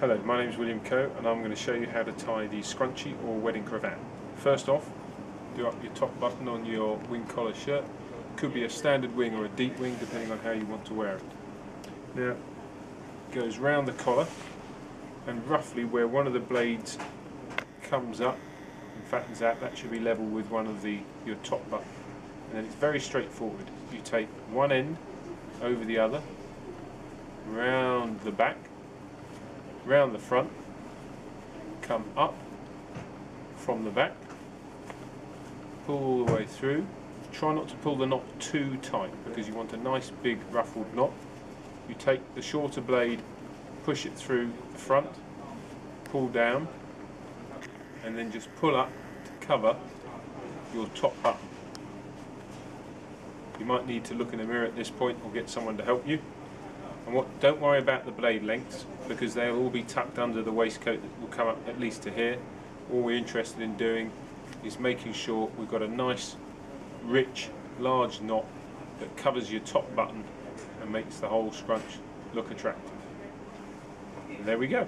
Hello, my name is William Coe and I'm going to show you how to tie the scrunchie or wedding cravat. First off, do up your top button on your wing collar shirt. Could be a standard wing or a deep wing depending on how you want to wear it. Now, it goes round the collar and roughly where one of the blades comes up and fattens out, that should be level with one of your top button. And then it's very straightforward. You take one end over the other, round the back, round the front, come up from the back, pull all the way through. Try not to pull the knot too tight because you want a nice big ruffled knot. You take the shorter blade, push it through the front, pull down, and then just pull up to cover your top button. You might need to look in the mirror at this point or get someone to help you. And don't worry about the blade lengths because they'll all be tucked under the waistcoat that will come up at least to here. All we're interested in doing is making sure we've got a nice, rich, large knot that covers your top button and makes the whole scrunch look attractive. And there we go.